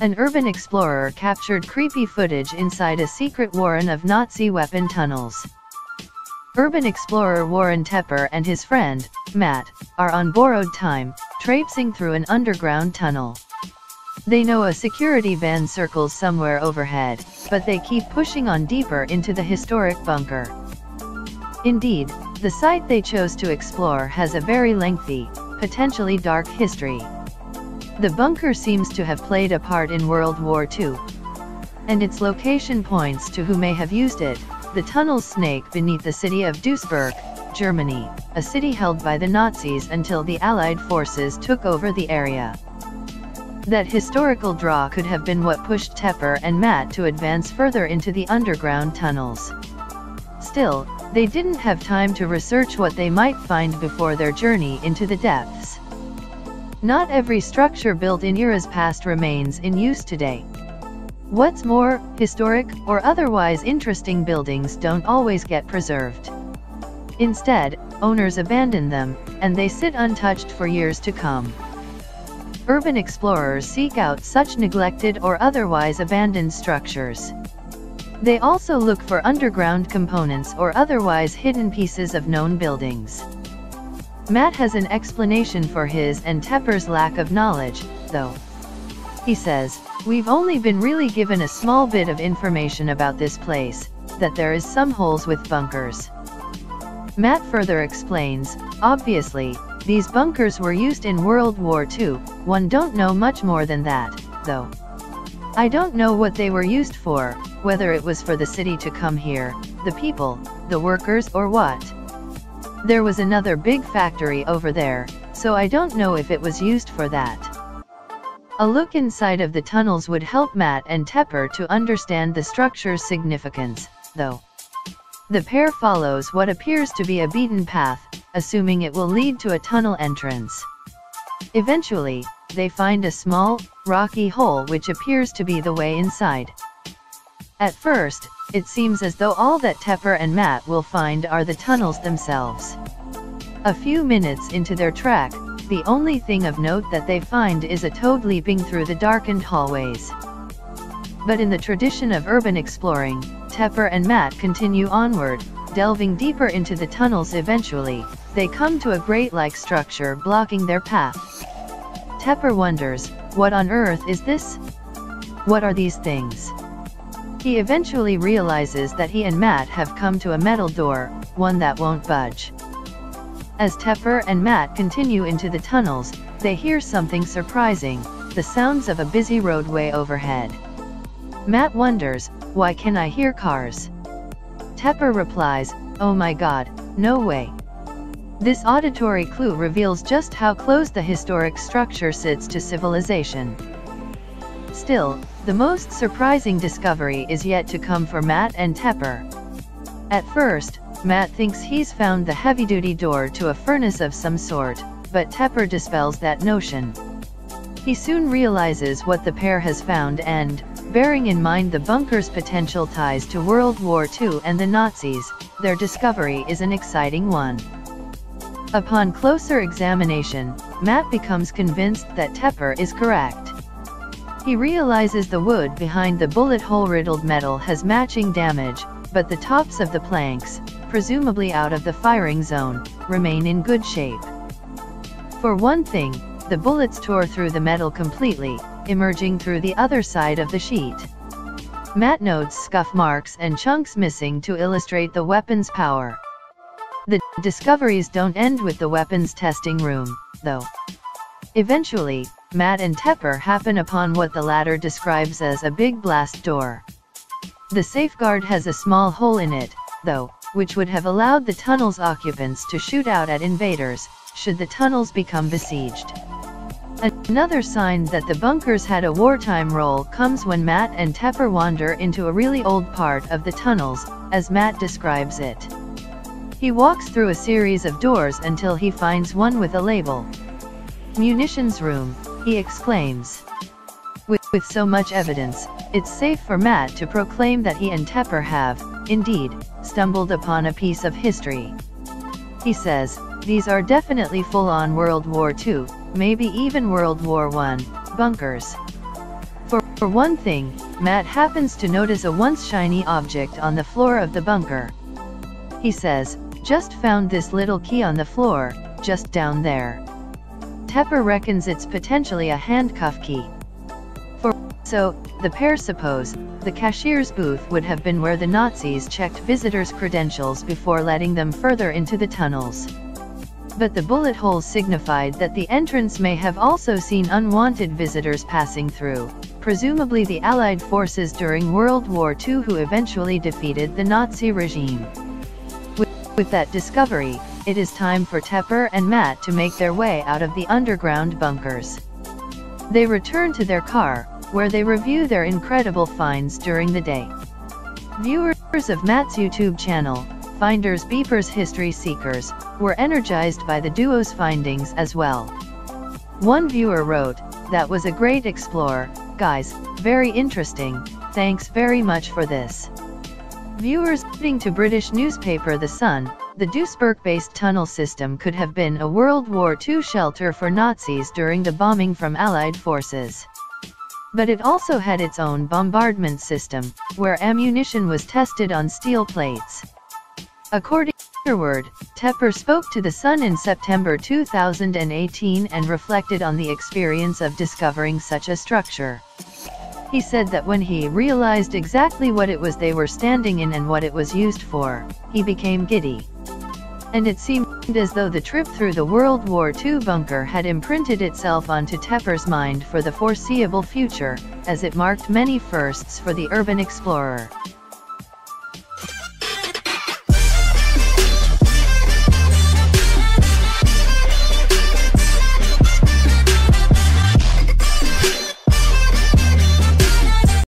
An urban explorer captured creepy footage inside a secret warren of Nazi weapon tunnels. Urban explorer Warren Tepper and his friend, Matt, are on borrowed time, traipsing through an underground tunnel. They know a security van circles somewhere overhead, but they keep pushing on deeper into the historic bunker. Indeed, the site they chose to explore has a very lengthy, potentially dark history. The bunker seems to have played a part in World War II, and its location points to who may have used it, the tunnel snake beneath the city of Duisburg, Germany, a city held by the Nazis until the Allied forces took over the area. That historical draw could have been what pushed Tepper and Matt to advance further into the underground tunnels. Still, they didn't have time to research what they might find before their journey into the depths. Not every structure built in eras past remains in use today. What's more, historic or otherwise interesting buildings don't always get preserved. Instead, owners abandon them, and they sit untouched for years to come. Urban explorers seek out such neglected or otherwise abandoned structures. They also look for underground components or otherwise hidden pieces of known buildings. Matt has an explanation for his and Tepper's lack of knowledge, though. He says, "We've only been really given a small bit of information about this place, that there is some holes with bunkers." Matt further explains, "Obviously, these bunkers were used in World War II, one don't know much more than that, though. I don't know what they were used for, whether it was for the city to come here, the people, the workers or what. There was another big factory over there, so I don't know if it was used for that." A look inside of the tunnels would help Matt and Tepper to understand the structure's significance, though. The pair follows what appears to be a beaten path, assuming it will lead to a tunnel entrance. Eventually, they find a small, rocky hole which appears to be the way inside. At first, it seems as though all that Tepper and Matt will find are the tunnels themselves. A few minutes into their trek, the only thing of note that they find is a toad leaping through the darkened hallways. But in the tradition of urban exploring, Tepper and Matt continue onward, delving deeper into the tunnels. Eventually, they come to a grate-like structure blocking their path. Tepper wonders, "What on earth is this? What are these things?" He eventually realizes that he and Matt have come to a metal door, one that won't budge. As Tepper and Matt continue into the tunnels, they hear something surprising, the sounds of a busy roadway overhead. Matt wonders, "Why can I hear cars?" Tepper replies, "Oh my god, no way." This auditory clue reveals just how close the historic structure sits to civilization. Still, the most surprising discovery is yet to come for Matt and Tepper. At first, Matt thinks he's found the heavy-duty door to a furnace of some sort, but Tepper dispels that notion. He soon realizes what the pair has found and, bearing in mind the bunker's potential ties to World War II and the Nazis, their discovery is an exciting one. Upon closer examination, Matt becomes convinced that Tepper is correct. He realizes the wood behind the bullet hole riddled metal has matching damage, but the tops of the planks, presumably out of the firing zone, remain in good shape. For one thing, the bullets tore through the metal completely, emerging through the other side of the sheet. Matt notes scuff marks and chunks missing to illustrate the weapon's power. The discoveries don't end with the weapons testing room, though. Eventually, Matt and Tepper happen upon what the latter describes as a big blast door. The safeguard has a small hole in it, though, which would have allowed the tunnel's occupants to shoot out at invaders, should the tunnels become besieged. Another sign that the bunkers had a wartime role comes when Matt and Tepper wander into a really old part of the tunnels, as Matt describes it. He walks through a series of doors until he finds one with a label. "Munitions room," he exclaims. With so much evidence, it's safe for Matt to proclaim that he and Tepper have, indeed, stumbled upon a piece of history. He says, "These are definitely full-on World War II, maybe even World War I, bunkers." For For one thing, Matt happens to notice a once shiny object on the floor of the bunker. He says, "Just found this little key on the floor, just down there." Tepper reckons it's potentially a handcuff key. So, the pair suppose, the cashier's booth would have been where the Nazis checked visitors' credentials before letting them further into the tunnels. But the bullet holes signified that the entrance may have also seen unwanted visitors passing through, presumably the Allied forces during World War II who eventually defeated the Nazi regime. With that discovery, it is time for Tepper and Matt to make their way out of the underground bunkers. They return to their car, where they review their incredible finds during the day. Viewers of Matt's YouTube channel, Finders Beepers History Seekers, were energized by the duo's findings as well. One viewer wrote, "That was a great explore, guys, very interesting, thanks very much for this." Viewers according to British newspaper The Sun, the Duisburg-based tunnel system could have been a World War II shelter for Nazis during the bombing from Allied forces. But it also had its own bombardment system, where ammunition was tested on steel plates. According afterward, Tepper spoke to The Sun in September 2018 and reflected on the experience of discovering such a structure. He said that when he realized exactly what it was they were standing in and what it was used for, he became giddy. And it seemed as though the trip through the World War II bunker had imprinted itself onto Tepper's mind for the foreseeable future, as it marked many firsts for the urban explorer.